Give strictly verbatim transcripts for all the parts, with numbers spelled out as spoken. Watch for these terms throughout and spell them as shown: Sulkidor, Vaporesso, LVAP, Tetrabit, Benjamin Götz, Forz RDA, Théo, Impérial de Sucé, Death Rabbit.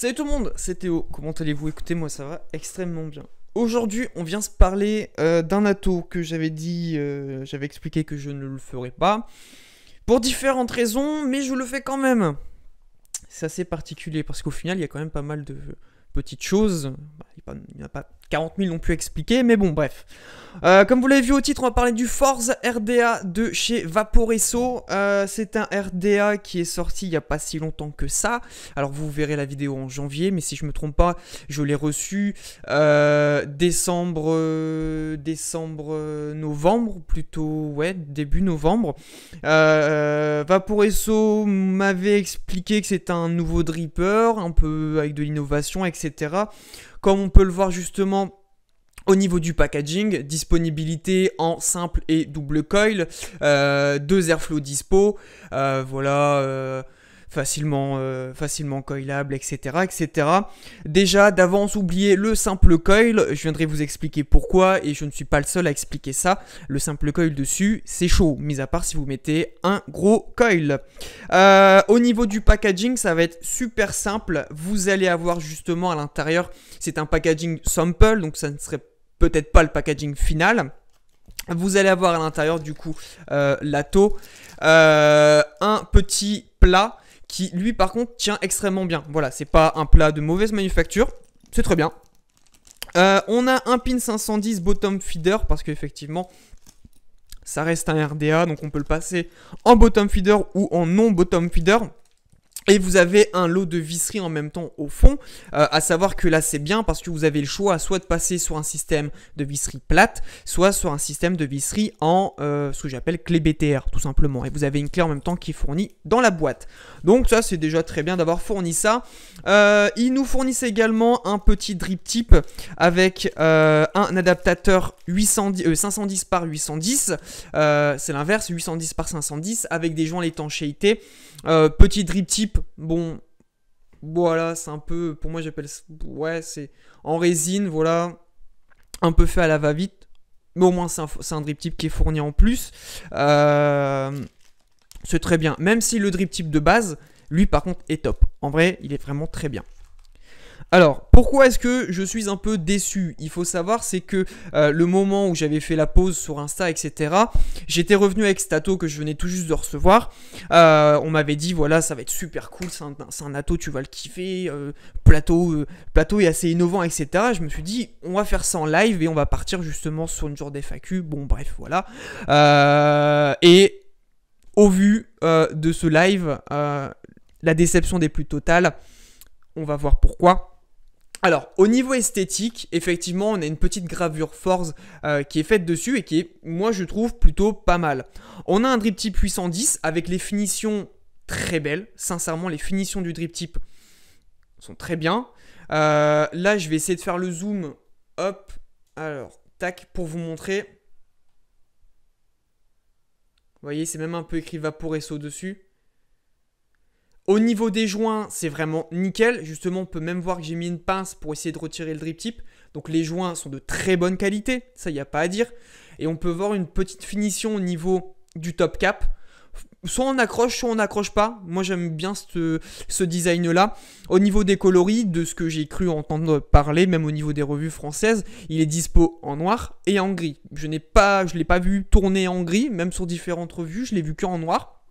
Salut tout le monde, c'est Théo, comment allez-vous? Écoutez, moi ça va extrêmement bien. Aujourd'hui, on vient se parler euh, d'un ato que j'avais dit, euh, j'avais expliqué que je ne le ferai pas. Pour différentes raisons, mais je le fais quand même. C'est assez particulier, parce qu'au final, il y a quand même pas mal de petites choses. Il n'y en a pas quarante mille non plus à expliquer, mais bon, bref. Euh, comme vous l'avez vu au titre, on va parler du Forz R D A de chez Vaporesso. Euh, c'est un R D A qui est sorti il n'y a pas si longtemps que ça. Alors, vous verrez la vidéo en janvier, mais si je ne me trompe pas, je l'ai reçu euh, décembre, euh, décembre, euh, novembre, plutôt, ouais, début novembre. Euh, Vaporesso m'avait expliqué que c'est un nouveau dripper, un peu avec de l'innovation, et cetera. Comme on peut le voir justement au niveau du packaging, disponibilité en simple et double coil, euh, deux airflow dispo, euh, voilà, euh, facilement, euh, facilement coilable, et cetera, et cetera. Déjà d'avance, oubliez le simple coil, je viendrai vous expliquer pourquoi et je ne suis pas le seul à expliquer ça. Le simple coil dessus, c'est chaud, mis à part si vous mettez un gros coil. Euh, au niveau du packaging, ça va être super simple. Vous allez avoir justement à l'intérieur, c'est un packaging sample, donc ça ne serait peut-être pas le packaging final. Vous allez avoir à l'intérieur du coup euh, l'ato, euh, un petit plat qui lui par contre tient extrêmement bien. Voilà, c'est pas un plat de mauvaise manufacture, c'est très bien. Euh, on a un pin cinq cent dix bottom feeder parce qu'effectivement ça reste un R D A, donc on peut le passer en bottom feeder ou en non bottom feeder. Et vous avez un lot de visseries en même temps au fond, euh, à savoir que là c'est bien parce que vous avez le choix soit de passer sur un système de visserie plate, soit sur un système de visserie en euh, ce que j'appelle clé B T R tout simplement. Et vous avez une clé en même temps qui est fournie dans la boîte. Donc ça c'est déjà très bien d'avoir fourni ça. Euh, ils nous fournissent également un petit drip tip avec euh, un adaptateur huit cent dix, euh, cinq cent dix par huit cent dix, euh, c'est l'inverse, huit cent dix par cinq cent dix avec des joints à l'étanchéité, euh, petit drip tip. Bon, voilà, c'est un peu, pour moi j'appelle, ouais, c'est en résine, voilà, un peu fait à la va-vite, mais au moins c'est un, un drip type qui est fourni en plus, euh, c'est très bien, même si le drip type de base, lui par contre est top, en vrai il est vraiment très bien. Alors, pourquoi est-ce que je suis un peu déçu? Il faut savoir, c'est que euh, le moment où j'avais fait la pause sur Insta, et cetera, j'étais revenu avec cet ato que je venais tout juste de recevoir. Euh, on m'avait dit, voilà, ça va être super cool, c'est un, un ato, tu vas le kiffer, euh, plateau, euh, plateau est assez innovant, et cetera. Je me suis dit, on va faire ça en live et on va partir justement sur une journée F A Q, bon bref, voilà. Euh, et au vu euh, de ce live, euh, la déception des plus totales, on va voir pourquoi. Alors, au niveau esthétique, effectivement, on a une petite gravure Forz euh, qui est faite dessus et qui est, moi, je trouve plutôt pas mal. On a un drip type huit cent dix avec les finitions très belles. Sincèrement, les finitions du drip type sont très bien. Euh, là, je vais essayer de faire le zoom. Hop, alors, tac, pour vous montrer. Vous voyez, c'est même un peu écrit Vaporesso dessus. Au niveau des joints, c'est vraiment nickel. Justement, on peut même voir que j'ai mis une pince pour essayer de retirer le drip tip. Donc les joints sont de très bonne qualité, ça il n'y a pas à dire. Et on peut voir une petite finition au niveau du top cap. Soit on accroche, soit on n'accroche pas. Moi j'aime bien ce, ce design là. Au niveau des coloris, de ce que j'ai cru entendre parler, même au niveau des revues françaises, il est dispo en noir et en gris. Je n'ai pas, je l'ai pas vu tourner en gris, même sur différentes revues, je l'ai vu qu'en noir.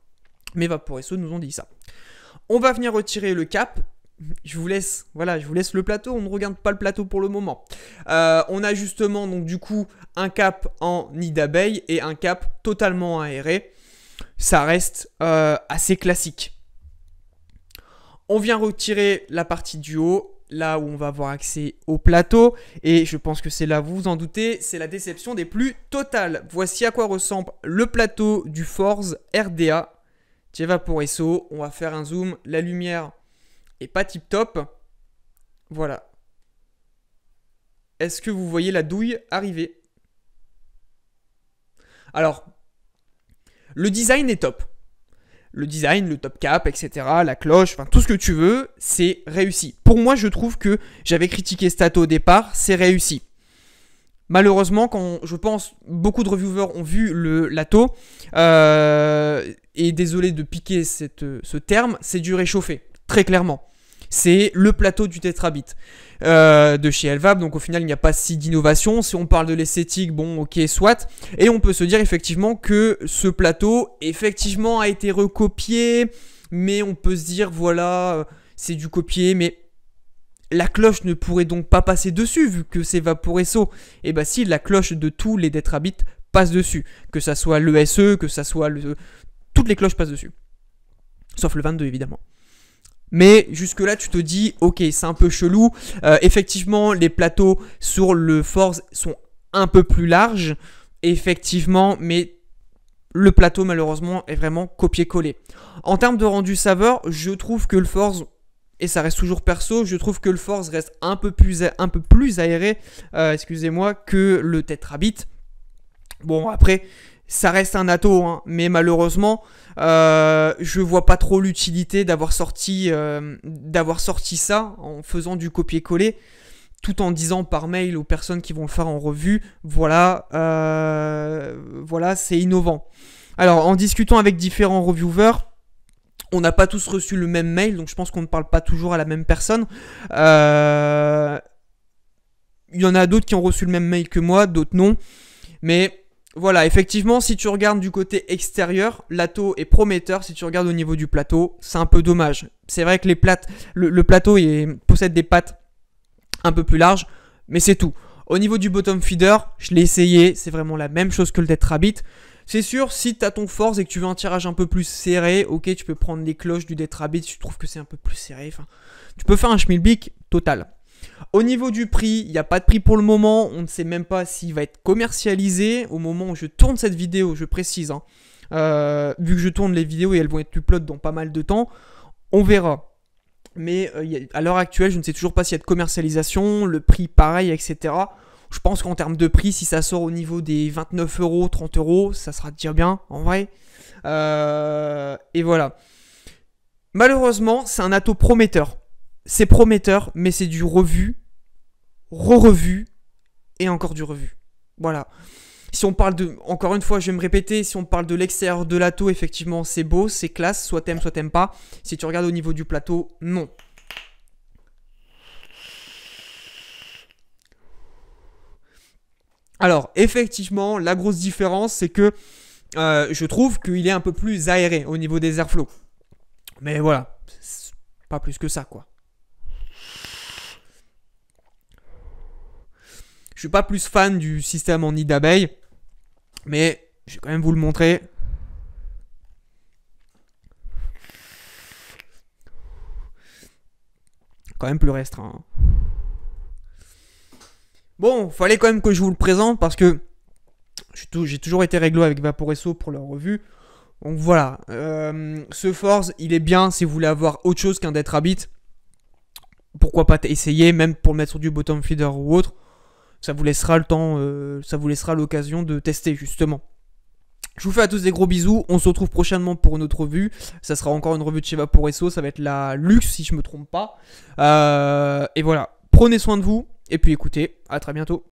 Mais Vaporesso nous ont dit ça. On va venir retirer le cap, je vous laisse, voilà, je vous laisse le plateau, on ne regarde pas le plateau pour le moment. Euh, on a justement donc du coup un cap en nid d'abeille et un cap totalement aéré, ça reste euh, assez classique. On vient retirer la partie du haut, là où on va avoir accès au plateau, et je pense que c'est là, vous vous en doutez, c'est la déception des plus totales. Voici à quoi ressemble le plateau du Forz R D A. Chez Vaporesso, on va faire un zoom, la lumière est pas tip top, voilà. Est-ce que vous voyez la douille arriver? Alors, le design est top. Le design, le top cap, et cetera, la cloche, enfin tout ce que tu veux, c'est réussi. Pour moi, je trouve que j'avais critiqué cet ato au départ, c'est réussi. Malheureusement, quand je pense beaucoup de reviewers ont vu le l'ato, euh, et désolé de piquer cette, ce terme, c'est du réchauffé, très clairement. c'est le plateau du Tetrabit euh, de chez L V A P. Donc au final il n'y a pas si d'innovation. Si on parle de l'esthétique, bon ok soit, et on peut se dire effectivement que ce plateau effectivement a été recopié, mais on peut se dire voilà c'est du copier, mais la cloche ne pourrait donc pas passer dessus vu que c'est Vaporesso. Et bah si, la cloche de tous les Death Rabbit passe dessus, que ça soit le S E, que ça soit le... toutes les cloches passent dessus, sauf le vingt-deux évidemment. Mais jusque là tu te dis ok c'est un peu chelou. euh, Effectivement les plateaux sur le Forz sont un peu plus larges, effectivement, mais le plateau malheureusement est vraiment copié-collé. En termes de rendu saveur, je trouve que le Forz, et ça reste toujours perso, je trouve que le Forz reste un peu plus, un peu plus aéré, euh, excusez-moi, que le Tetrabit. Bon après, ça reste un ato, hein, mais malheureusement, euh, je vois pas trop l'utilité d'avoir sorti, euh, d'avoir sorti ça en faisant du copier-coller, tout en disant par mail aux personnes qui vont le faire en revue, voilà, euh, voilà, c'est innovant. Alors en discutant avec différents reviewers, on n'a pas tous reçu le même mail, donc je pense qu'on ne parle pas toujours à la même personne. Euh... Il y en a d'autres qui ont reçu le même mail que moi, d'autres non. Mais voilà, effectivement, si tu regardes du côté extérieur, l'ato est prometteur. Si tu regardes au niveau du plateau, c'est un peu dommage. C'est vrai que les plates, le, le plateau il possède des pattes un peu plus larges, mais c'est tout. Au niveau du bottom feeder, je l'ai essayé, c'est vraiment la même chose que le Death Rabbit. C'est sûr, si tu as ton Forz et que tu veux un tirage un peu plus serré, ok, tu peux prendre les cloches du Death Rabbit, je trouve que c'est un peu plus serré. Enfin, tu peux faire un schmilblick total. Au niveau du prix, il n'y a pas de prix pour le moment. On ne sait même pas s'il va être commercialisé. Au moment où je tourne cette vidéo, je précise, hein, euh, vu que je tourne les vidéos et elles vont être upload dans pas mal de temps, on verra. Mais euh, à l'heure actuelle, je ne sais toujours pas s'il y a de commercialisation, le prix pareil, et cetera. Je pense qu'en termes de prix, si ça sort au niveau des vingt-neuf euros, trente euros, ça sera déjà bien, en vrai. Euh, et voilà. Malheureusement, c'est un ato prometteur. C'est prometteur, mais c'est du revu, re-revu, et encore du revu. Voilà. Si on parle de... Encore une fois, je vais me répéter, si on parle de l'extérieur de l'ato, effectivement, c'est beau, c'est classe, soit t'aimes, soit t'aimes pas. Si tu regardes au niveau du plateau, non. Alors, effectivement, la grosse différence, c'est que euh, je trouve qu'il est un peu plus aéré au niveau des airflows. Mais voilà, pas plus que ça, quoi. Je suis pas plus fan du système en nid d'abeille, mais je vais quand même vous le montrer. Quand même plus restreint, hein. Bon, fallait quand même que je vous le présente parce que j'ai toujours été réglo avec Vaporesso pour leur revue. Donc voilà, euh, ce Forz, il est bien si vous voulez avoir autre chose qu'un Death Rabbit. Pourquoi pas essayer, même pour le mettre sur du bottom feeder ou autre. Ça vous laissera le temps, euh, ça vous laissera l'occasion de tester justement. Je vous fais à tous des gros bisous, on se retrouve prochainement pour une autre revue. Ça sera encore une revue de chez Vaporesso, ça va être la luxe si je me trompe pas. Euh, et voilà, prenez soin de vous. Et puis écoutez, à très bientôt.